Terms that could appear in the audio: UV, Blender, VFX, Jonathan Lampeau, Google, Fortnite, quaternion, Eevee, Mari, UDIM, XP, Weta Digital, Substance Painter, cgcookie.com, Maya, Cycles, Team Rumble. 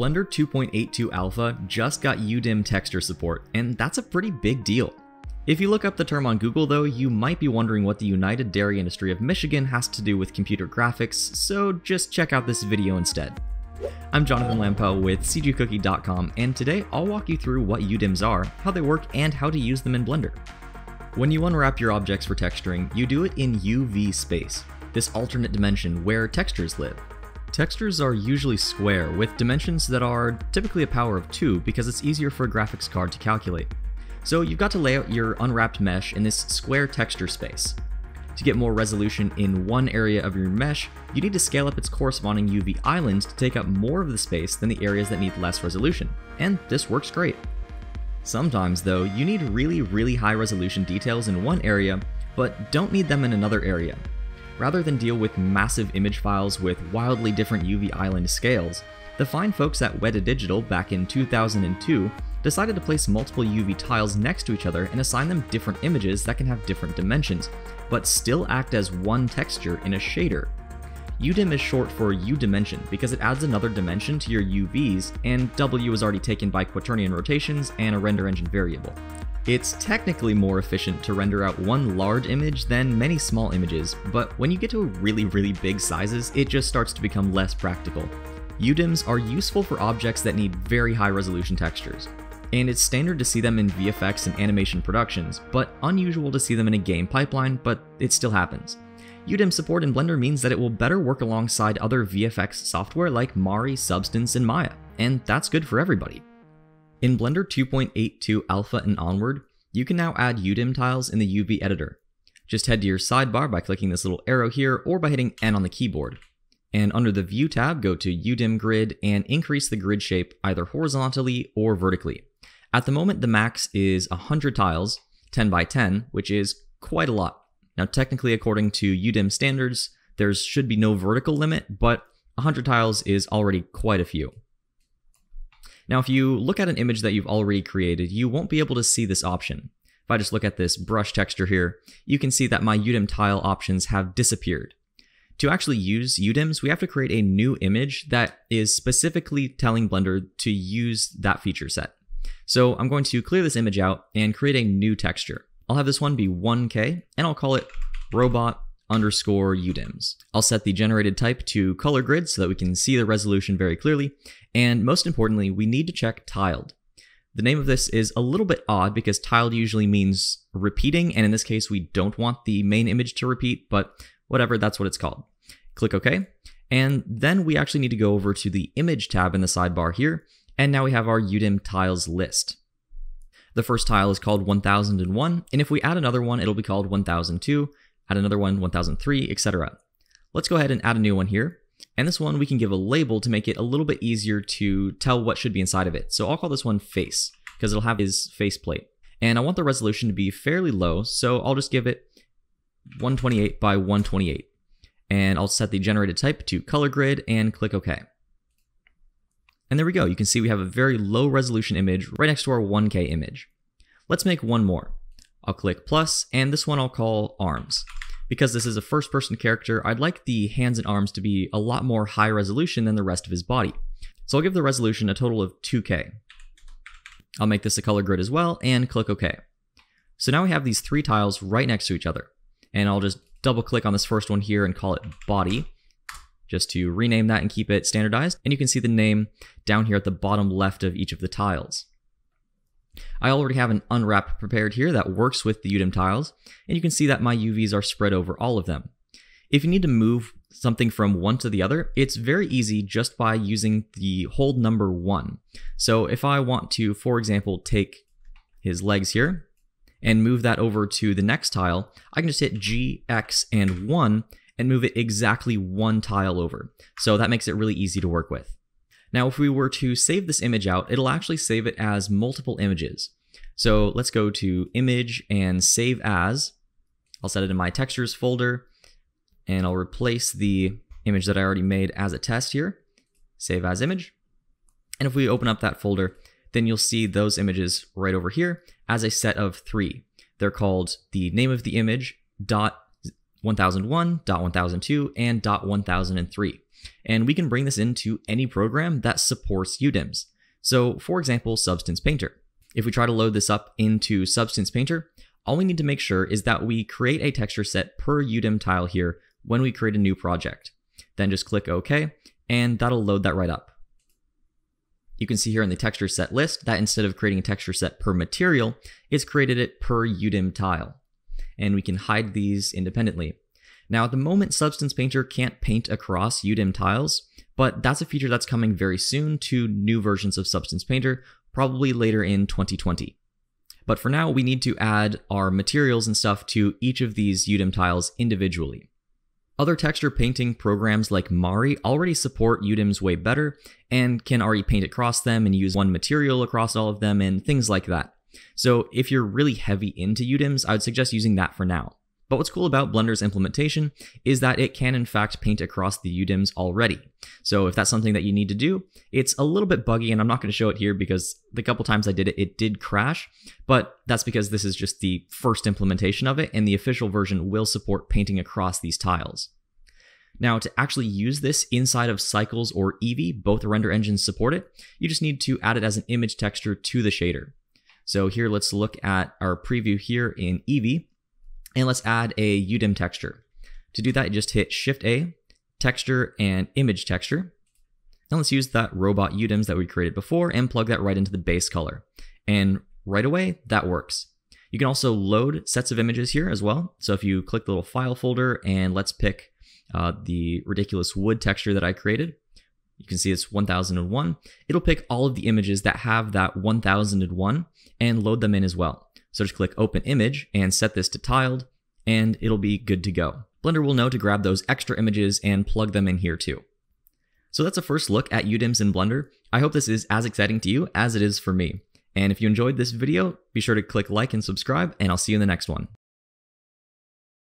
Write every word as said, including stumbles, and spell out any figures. Blender two point eight two Alpha just got U D I M texture support, and that's a pretty big deal. If you look up the term on Google though, you might be wondering what the United Dairy Industry of Michigan has to do with computer graphics, so just check out this video instead. I'm Jonathan Lampeau with c g cookie dot com, and today I'll walk you through what U D I Ms are, how they work, and how to use them in Blender. When you unwrap your objects for texturing, you do it in U V space, this alternate dimension where textures live. Textures are usually square, with dimensions that are typically a power of two because it's easier for a graphics card to calculate. So you've got to lay out your unwrapped mesh in this square texture space. To get more resolution in one area of your mesh, you need to scale up its corresponding U V islands to take up more of the space than the areas that need less resolution, and this works great. Sometimes though, you need really, really high resolution details in one area, but don't need them in another area. Rather than deal with massive image files with wildly different U V island scales, the fine folks at Weta Digital back in two thousand two decided to place multiple U V tiles next to each other and assign them different images that can have different dimensions, but still act as one texture in a shader. U D I M is short for U-dimension because it adds another dimension to your U Vs, and W is already taken by quaternion rotations and a render engine variable. It's technically more efficient to render out one large image than many small images, but when you get to really, really big sizes, it just starts to become less practical. U D I Ms are useful for objects that need very high resolution textures, and it's standard to see them in V F X and animation productions, but unusual to see them in a game pipeline, but it still happens. U D I M support in Blender means that it will better work alongside other V F X software like Mari, Substance, and Maya, and that's good for everybody. In Blender two point eight two Alpha and onward, you can now add U D I M tiles in the U V editor. Just head to your sidebar by clicking this little arrow here or by hitting N on the keyboard. And under the View tab, go to U D I M Grid and increase the grid shape either horizontally or vertically. At the moment, the max is one hundred tiles, ten by ten, which is quite a lot. Now, technically, according to U D I M standards, there should be no vertical limit, but one hundred tiles is already quite a few. Now, if you look at an image that you've already created, you won't be able to see this option. If I just look at this brush texture here, you can see that my U D I M tile options have disappeared. To actually use U D I Ms, we have to create a new image that is specifically telling Blender to use that feature set. So I'm going to clear this image out and create a new texture. I'll have this one be one K, and I'll call it robot underscore U D I Ms. I'll set the generated type to color grid so that we can see the resolution very clearly, and most importantly, we need to check tiled. The name of this is a little bit odd because tiled usually means repeating, and in this case, we don't want the main image to repeat, but whatever, that's what it's called. Click OK, and then we actually need to go over to the Image tab in the sidebar here, and now we have our U D I M tiles list. The first tile is called one thousand one, and if we add another one, it'll be called one thousand two, add another one, one thousand three, et cetera. Let's go ahead and add a new one here, and this one we can give a label to make it a little bit easier to tell what should be inside of it. So I'll call this one Face, because it'll have his face plate. And I want the resolution to be fairly low, so I'll just give it one twenty-eight by one twenty-eight. And I'll set the generated type to color grid and click OK. And there we go. You can see we have a very low resolution image right next to our one K image. Let's make one more. I'll click plus, and this one I'll call arms. Because this is a first person character, I'd like the hands and arms to be a lot more high resolution than the rest of his body. So I'll give the resolution a total of two K. I'll make this a color grid as well and click OK. So now we have these three tiles right next to each other. And I'll just double click on this first one here and call it body, just to rename that and keep it standardized. And you can see the name down here at the bottom left of each of the tiles. I already have an unwrap prepared here that works with the U D I M tiles, and you can see that my U Vs are spread over all of them. If you need to move something from one to the other, it's very easy just by using the hold number one. So if I want to, for example, take his legs here, and move that over to the next tile, I can just hit G, X, and one and move it exactly one tile over. So that makes it really easy to work with. Now, if we were to save this image out, it'll actually save it as multiple images. So let's go to Image and Save As. I'll set it in my Textures folder, and I'll replace the image that I already made as a test here. Save As Image. And if we open up that folder, then you'll see those images right over here as a set of three. They're called the name of the image, dot one thousand one, dot one thousand two, and dot one thousand three. and we can bring this into any program that supports U D I Ms. So for example, Substance Painter. If we try to load this up into Substance Painter, all we need to make sure is that we create a texture set per U D I M tile here when we create a new project. Then just click OK, and that'll load that right up. You can see here in the texture set list that instead of creating a texture set per material, it's created it per U D I M tile. And we can hide these independently. Now at the moment, Substance Painter can't paint across U D I M tiles, but that's a feature that's coming very soon to new versions of Substance Painter, probably later in twenty twenty. But for now, we need to add our materials and stuff to each of these U D I M tiles individually. Other texture painting programs like Mari already support U D I Ms way better and can already paint across them and use one material across all of them and things like that. So if you're really heavy into U D I Ms, I would suggest using that for now. But what's cool about Blender's implementation is that it can in fact paint across the U D I Ms already. So if that's something that you need to do, it's a little bit buggy and I'm not going to show it here because the couple times I did it, it did crash, but that's because this is just the first implementation of it and the official version will support painting across these tiles. Now to actually use this inside of Cycles or Eevee, both render engines support it, you just need to add it as an image texture to the shader. So here, let's look at our preview here in Eevee. And let's add a U D I M texture. To do that, you just hit Shift A, Texture, and Image Texture. Now let's use that robot U D I Ms that we created before and plug that right into the base color. And right away, that works. You can also load sets of images here as well. So if you click the little file folder and let's pick uh, the ridiculous wood texture that I created, you can see it's one thousand one. It'll pick all of the images that have that one thousand one and load them in as well. So just click Open Image and set this to Tiled, and it'll be good to go. Blender will know to grab those extra images and plug them in here too. So that's a first look at U D I Ms in Blender. I hope this is as exciting to you as it is for me. And if you enjoyed this video, be sure to click like and subscribe, and I'll see you in the next one.